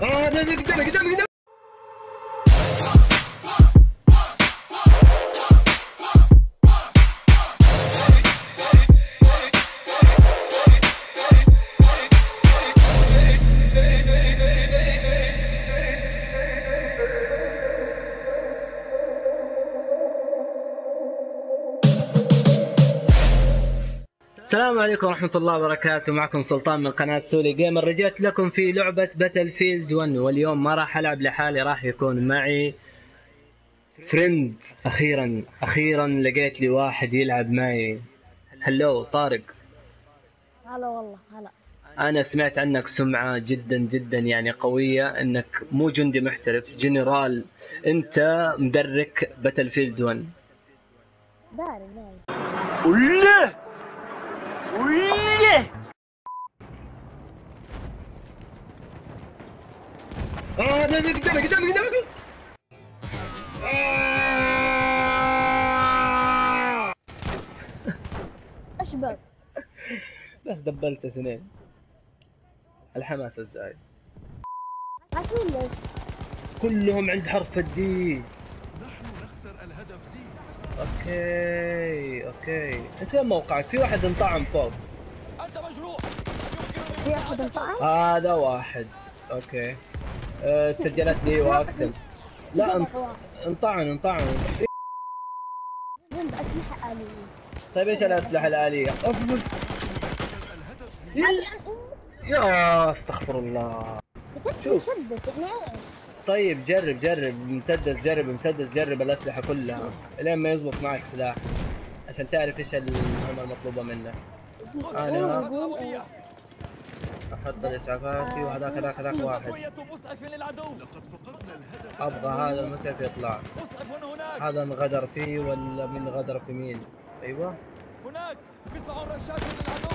ده قدامي السلام عليكم ورحمة الله وبركاته. معكم سلطان من قناة سولي جيمر. رجعت لكم في لعبة باتلفيلد 1، واليوم ما راح ألعب لحالي، راح يكون معي فريند. أخيرا لقيت لي واحد يلعب معي. هلو طارق. هلا والله. هلا. أنا سمعت عنك سمعة جدا جدا يعني قوية، أنك مو جندي محترف، جنرال. أنت مدرك باتلفيلد 1. داري. قدامي اشبك بس دبلت اثنين. الحماس الزايد كلهم عند حرف الدي. نحن نخسر الهدف دي. اوكي انت وين موقعك؟ في واحد انطعم فوق. انت مجروح. في واحد انطعم؟ هذا واحد. اوكي سجلت لي واكتب. لا انطعن. جنب اسلحه اليه. طيب ايش الاسلحه الاليه؟ افضل. يا استغفر الله. شوف مسدس يعني ايش؟ طيب جرب مسدس جرب الاسلحه كلها لين ما يزبط معك سلاح عشان تعرف ايش المهمه المطلوبه منك. انا احط الاسعافات وهذاك ذاك واحد. ابغى هذا المسعف يطلع. هذا انغدر فيه ولا من غدر في مين؟ ايوه هناك قطع رشاش للعدو.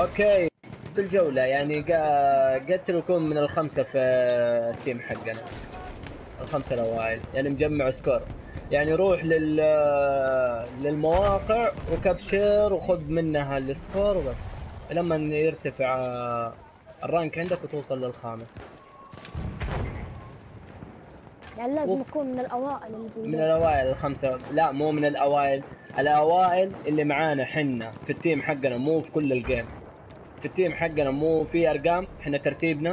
اوكي الجولة يعني قتلكم من الخمسة في التيم حقنا، الخمسة الأوائل يعني مجمع سكور. يعني روح للمواقع وكبشر وخذ منها السكور وبس، لما يرتفع الرانك عندك وتوصل للخامس. يعني لازم أكون من الأوائل اللي من الأوائل الخمسة. لا مو من الأوائل، الأوائل اللي معانا حنا في التيم حقنا، مو في كل الجيم. في التيم حقنا مو في ارقام، احنا ترتيبنا.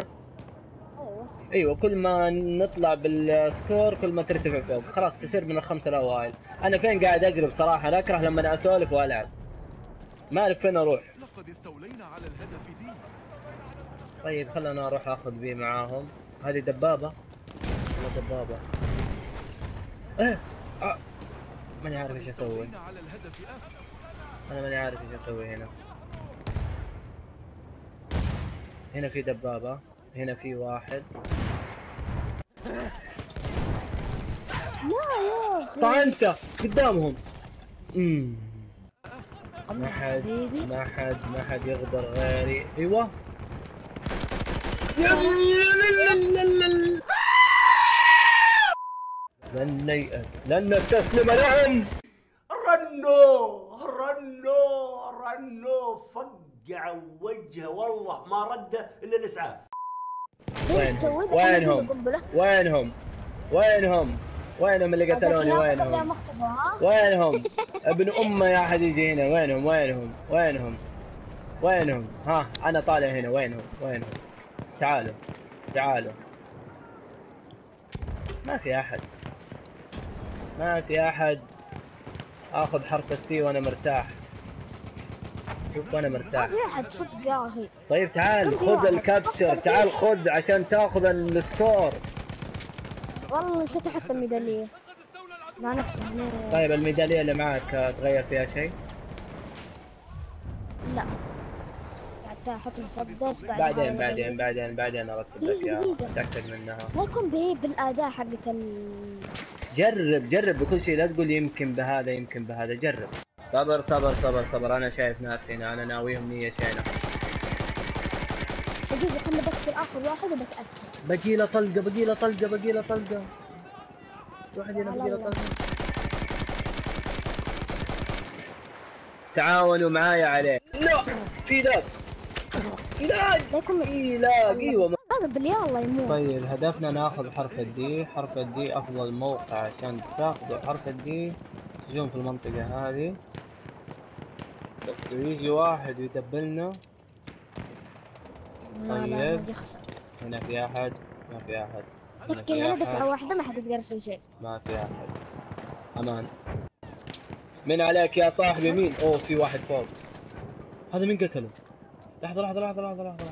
ايوه كل ما نطلع بالسكور كل ما ترتفع فوق، خلاص تصير من الخمسه الاوائل. انا فين قاعد اجري بصراحه، انا اكره لما انا اسولف والعب، ما اعرف فين اروح. لقد استولينا على الهدف دي. طيب خلنا اروح اخذ بي معاهم. هذه دبابه ولا دبابه؟ ماني عارف ايش اسوي. انا ماني عارف ايش اسوي هنا. هنا في دبابة، هنا في واحد. طعنته قدامهم. ما حد يقدر غيري. ايوه لن نيأس، لن نستسلم لهم. رنوا فقع وجهه، والله ما رده الا الاسعاف. وينهم اللي قتلوني؟ وينهم ابن امه يا احد يجي هنا. وينهم ها انا طالع هنا. وينهم تعالوا ما في احد. اخذ حرف السي وانا مرتاح. شوف انا مرتاح. طيب تعال خذ الكابتشر، تعال خذ عشان تاخذ السكور. والله نسيت احط الميداليه مع نفسي. طيب الميداليه اللي معك تغير فيها شيء؟ لا حتى احط مسدس بعدين ارتب لك اياها تاكد منها. لا تكون بالاداء حقت جرب بكل شيء، لا تقول يمكن بهذا يمكن بهذا. جرب. صبر انا شايف ناس هنا، انا ناويهم نية شينة. دقيقة خلنا بس اخر واحد وبتأكد. بقي له طلقة. واحد هنا بقي له طلقة. تعاونوا معايا عليه. لا في ذاك. لا لكم إيه لا أيوة بالله يموت. طيب هدفنا ناخذ حرف الدي، حرف الدي أفضل موقع عشان تاخذوا حرف الدي تجون في المنطقة هذه، بس يجي واحد ويدبلنا. طيب هنا في أحد؟ ما في أحد. اوكي انا دفعة واحدة ما حد يقدر يسوي شيء. ما في احد. امان. من عليك يا صاحبي مين؟ اوه في واحد فوق. هذا مين قتله؟ لحظة لحظة لحظة لحظة لحظة.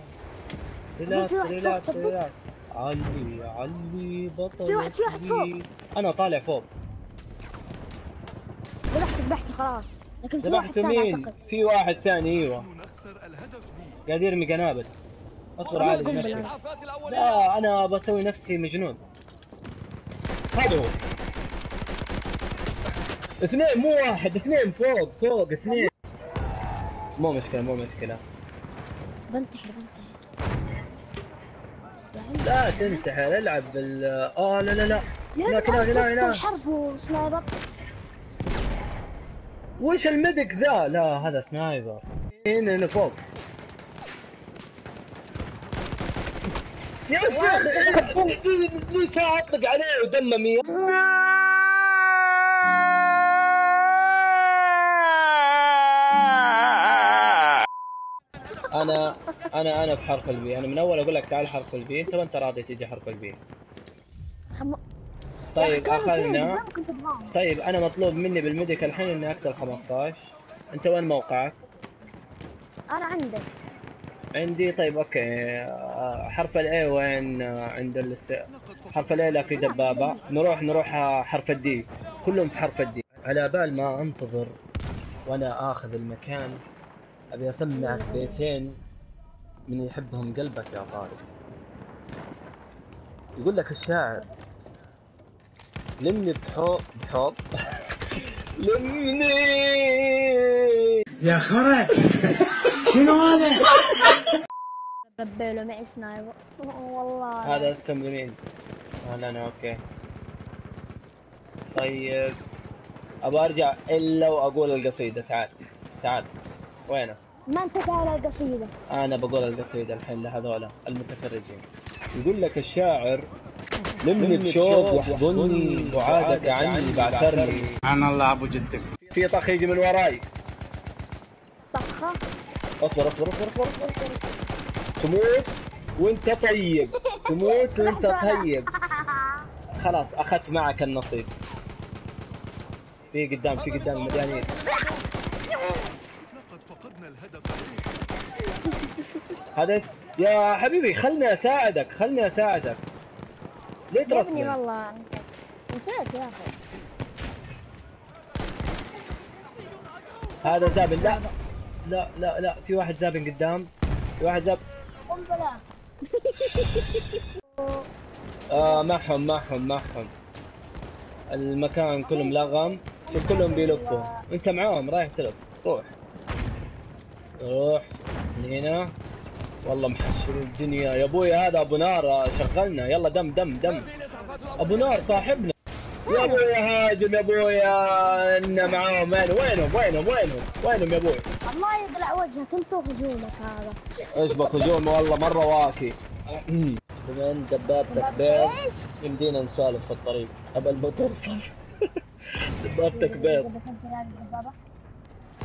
ريلاكس ريلاكس ريلاكس. علي علي بطل. في واحد فوق. انا طالع فوق. ذبحت ذبحته خلاص، لكن في واحد ثاني اعتقد. في واحد ثاني ايوه. قاعد يرمي قنابل. اصبر عادي بنفسي. لا انا بسوي نفسي مجنون. هذا هو اثنين مو واحد، اثنين فوق فوق اثنين. مو مشكلة مو مشكلة. بنتحر بنتحر. لا تنتحر العب بال لا لا لا. هناك هناك هناك حرب وسنايبر. وش الميدك ذا؟ لا هذا سنايبر. هنا فوق. يا شيخ من ساعة اطلق عليه ودمه 100. انا بحرف البي، انا من اول اقول لك تعال حرف البي، انت ما انت راضي تيجي حرف البي. طيب اخذنا. طيب انا مطلوب مني بالميديك الحين اني اقتل 15. انت وين موقعك؟ انا عندك. عندي. طيب اوكي حرف الاي وين عند حرف الاي؟ لا في دبابه. نروح حرف الدي، كلهم في حرف الدي. على بال ما انتظر وانا اخذ المكان ابي اسمع بيتين من يحبهم قلبك يا طارق. يقول لك الشاعر لمني بحب لمني يا خرا شنو هذا؟ ربيله معي سنايبر والله. هذا اسم لمين؟ انا اوكي. طيب ابى ارجع الا واقول القصيده. تعال تعال وينه؟ ما انت قايل القصيده. انا بقول القصيده الحين لهذولا المتفرجين. يقول لك الشاعر لمني بشوق واحضني وعادك عني بعثرني. سبحان الله ابو جدك. في طخ يجي من وراي. طخه؟ اصبر اصبر اصبر اصبر اصبر. تموت وانت طيب، تموت وانت طيب. خلاص اخذت معك النصيب. في قدام في قدام مليانين. هذا يا حبيبي خلني اساعدك خلني اساعدك. ليه ترسني؟ والله نسيت يا اخي. هذا زابن. لا لا لا لا في واحد زابن قدام. في واحد زابن. قنبلة. معهم معهم معهم. المكان كله ملغم، كلهم بيلفوا، انت معاهم رايح تلف، روح. روح من هنا. والله محشر الدنيا يا ابوي. هذا ابو نار شغلنا. يلا دم دم دم. ابو نار صاحبنا. يا ابوي هاجم يا ابوي ان معاهم. وينهم وينهم وينهم وينهم يا ابوي؟ الله يقلع وجهك انت وهجومك هذا. ايش بك هجوم والله مره واكي. بما ان دبابتك بيض يمدينا نسولف في الطريق. ابى البطوطه. دبابتك بيض.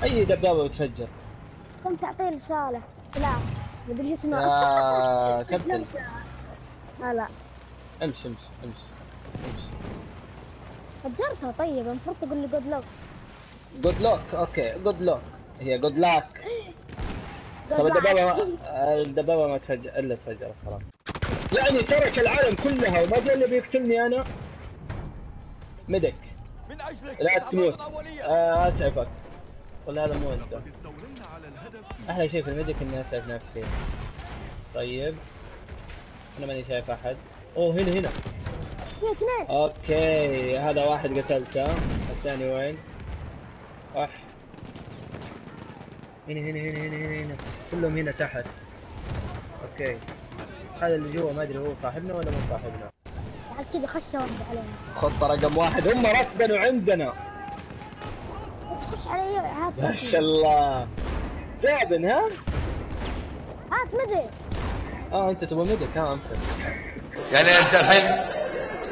اي دبابه بتفجر. كم تعطيه رساله سلاح نبي جسمه. كابتن. لا امشي امشي امشي امشي. فجرتها. طيب المفروض تقول لي جود لوك. جود لوك اوكي جود لوك. هي جود لك. طب الدبابه ما تفجر الا تفجرت خلاص. يعني ترك العالم كلها وما جاء اللي بيقتلني انا. مدك من اجلك لا تموت. اسعفك. ولا هذا مو انت. احلى شيء في المدك اني اسعف نفسي. طيب انا ماني شايف احد. اوه هنا هنا. في اثنين. اوكي هذا واحد قتلته، الثاني وين؟ اح هنا هنا هنا هنا هنا. كلهم هنا تحت. اوكي هذا اللي جوا ما ادري هو صاحبنا ولا مو صاحبنا. بعد كذا خشوا علينا. خطه رقم واحد هم رسبنوا عندنا. بس خش علي عاد. ما شاء الله. زابن ها؟ انت ميدل. انت تبغى ميدل تمام امسك. يعني انت الحين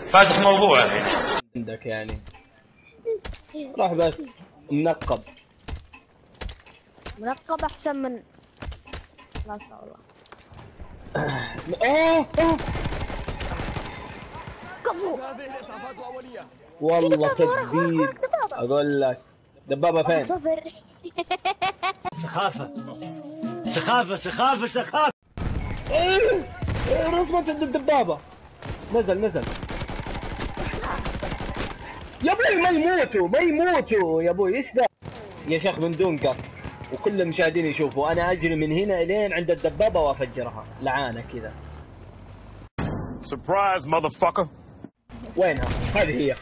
فاتح موضوع الحين. عندك يعني. روح بس منقب. منقب احسن من لا استغفر الله. كفو. والله تدبير اقول لك. دبابة فين؟ صفر. سخافة سخافة سخافة سخافة. ايه رسمة الدبابة. نزل يا ابوي. ما يموتوا يا ابوي. ايش ذا يا شيخ من دون قف وكل المشاهدين يشوفوا انا اجري من هنا الين عند الدبابة وافجرها لعانة كذا. سربرايز ماذر فكر. وينها؟ هذه هي.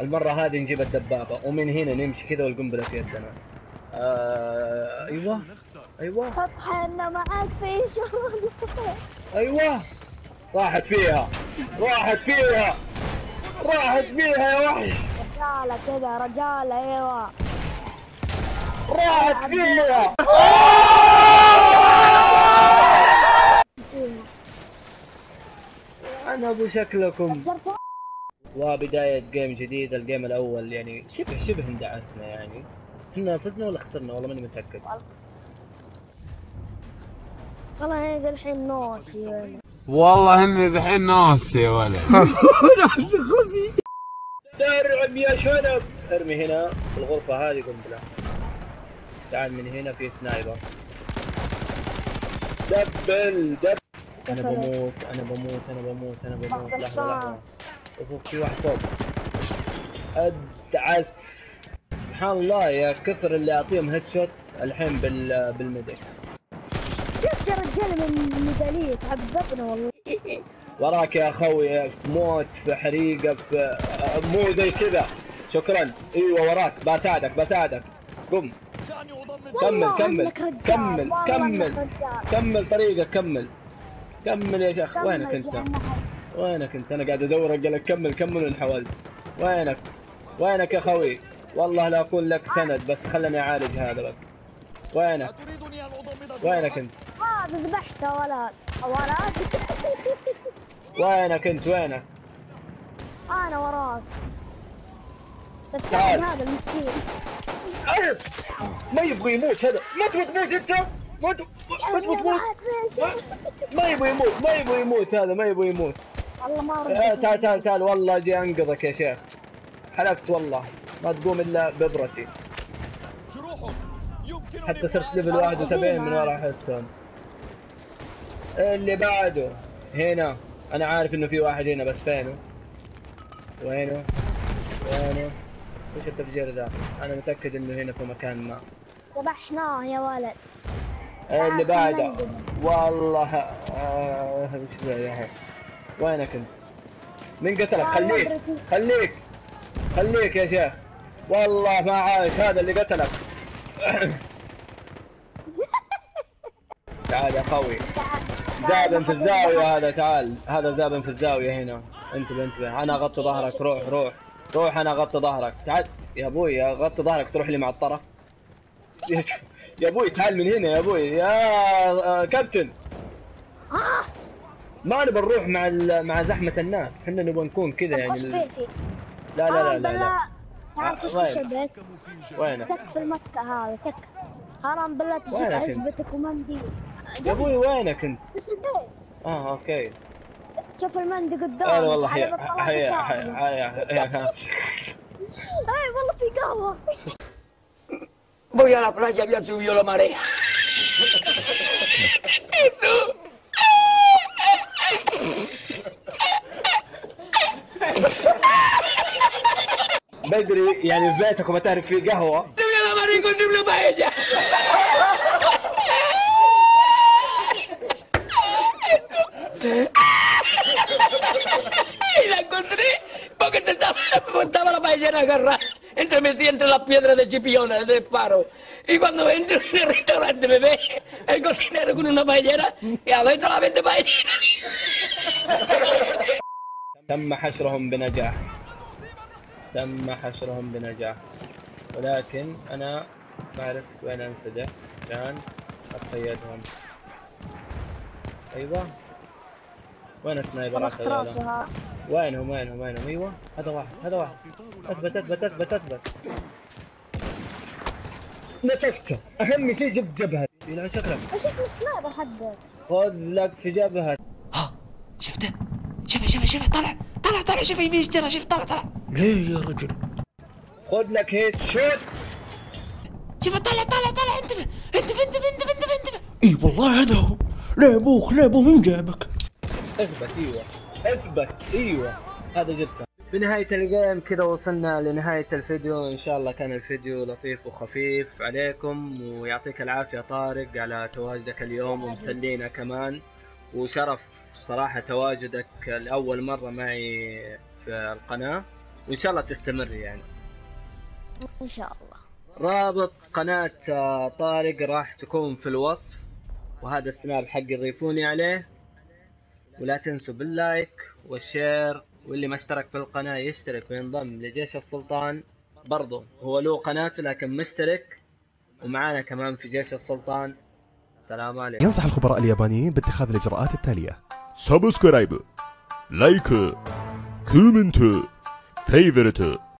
المرة هذه نجيب الدبابة ومن هنا نمشي كذا والقنبلة في يدنا. ايوه حط حالنا معاك في شغل. ايوه راحت فيها يا وحش. رجالة كذا رجالة. ايوه راحت فيها. انا ابو شكلكم. وبداية جيم جديد. الجيم الأول يعني شبه اندعسنا يعني. احنا فزنا ولا خسرنا والله ماني متأكد. والله أنا الحين ناسي يعني. والله إني الحين ناسي يا ولد. ترعب يا شنب. ارمي هنا في الغرفة هذه قنبلة. تعال من هنا في سنايبر. دبل. أنا بموت. لحظة. في واحد فوق ادعس. سبحان الله يا كثر اللي اعطيهم هيد شوت الحين بالميديك. شفت يا رجال من الميداليه تعذبنا والله. وراك يا اخوي في موت في حريقه في مو زي كذا. شكرا. ايوه وراك. بساعدك قم. كمل طريقك. كمل يا شيخ. وينك انت؟ انا قاعد ادور اقول لك كمل ونحاول. وينك يا خوي؟ والله لا اكون لك سند بس خلني اعالج هذا بس. وينك انت؟ ذبحته ولد. وينك انت؟ وينك؟ انا وراك. بس هذا المسكين ما يبغى يموت. هذا ما تبغى تموت انت؟ ما يبغى يموت هذا ما يبغى يموت. والله ما رضيت. تعال والله اجي انقذك يا شيخ. حلفت والله ما تقوم الا بابرتي. حتى صرت ليفل 71 من ورا حسن. اللي بعده هنا. انا عارف انه في واحد هنا بس فينه؟ وينه؟ وش التفجير ذا؟ انا متاكد انه هنا في مكان ما. ذبحناه يا ولد. اللي بعده والله. ايش ذا يا اخي؟ وينك انت؟ مين قتلك؟ خليك يا شيخ. والله ما عايش هذا اللي قتلك. تعال يا خوي. زابن في الزاوية هذا. تعال هذا زابن في الزاوية هنا. انتبه انا اغطي ظهرك. روح انا اغطي ظهرك. تعال يا ابوي اغطي ظهرك. تروح لي مع الطرف. يا ابوي تعال من هنا يا ابوي يا كابتن. ما نبغى نروح مع زحمة الناس. احنا نبغى نكون كذا يعني. لا تعال خش البيت. وينك؟ تك في المتكة هذا. تك حرام بالله تجيك عزبتك ومندي. يا ابوي وينك انت؟ بس البيت. اوكي. شوف المندي قدامك. والله حيا. اي والله في قهوة. Voy a la playa, había subido la marea. Eso. بدري يعني في بيتك وما تعرف في قهوة. تبي انا ماري كنت بلا بايجا. Y la encontré porque te estaba la paellera agarrada entremetida entre las piedras de Chipiona, de Faro. Y cuando entro en el restaurante me ve el cocinero con una paellera y adentro la vende paellera. تم حشرهم بنجاح. تم حشرهم بنجاح، ولكن أنا ما عرفت وين أنسدح عشان أتصيدهم. أيوه وين سنايبر؟ وينهم وينهم وينهم؟ أيوه هذا واحد هذا واحد. أثبت أثبت أثبت أثبت. نتفته، أهم شيء جبت جبهة. يلعن شكلك. إيش اسم السنايبر حقك؟ خذ لك في جبهة. ها شفته؟ شوفه شوفه شوفه طلع طلع طلع شوفه يمين الشجرة شوف طلع طلع. ليه يا رجل؟ خذ لك هيد شوت. شوفه طلع طلع طلع انتبه انتبه انتبه انتبه انتبه انتبه. اي والله هذا هو. لعبوك لعبوه من جابك. اثبت ايوه اثبت ايوه هذا جبته. بنهاية الجيم كذا وصلنا لنهاية الفيديو، إن شاء الله كان الفيديو لطيف وخفيف عليكم، ويعطيك العافية طارق على تواجدك اليوم ومسلينا كمان، وشرف صراحة تواجدك لأول مرة معي في القناة، وإن شاء الله تستمر يعني إن شاء الله. رابط قناة طارق راح تكون في الوصف، وهذا السناب حقي ضيفوني عليه، ولا تنسوا باللايك والشير، واللي ما اشترك في القناة يشترك وينضم لجيش السلطان، برضو هو له قناته لكن مشترك ومعانا كمان في جيش السلطان. السلام عليكم. ينصح الخبراء اليابانيين باتخاذ الإجراءات التالية: سبسكرايب، لايك، كومنت، فيفرت.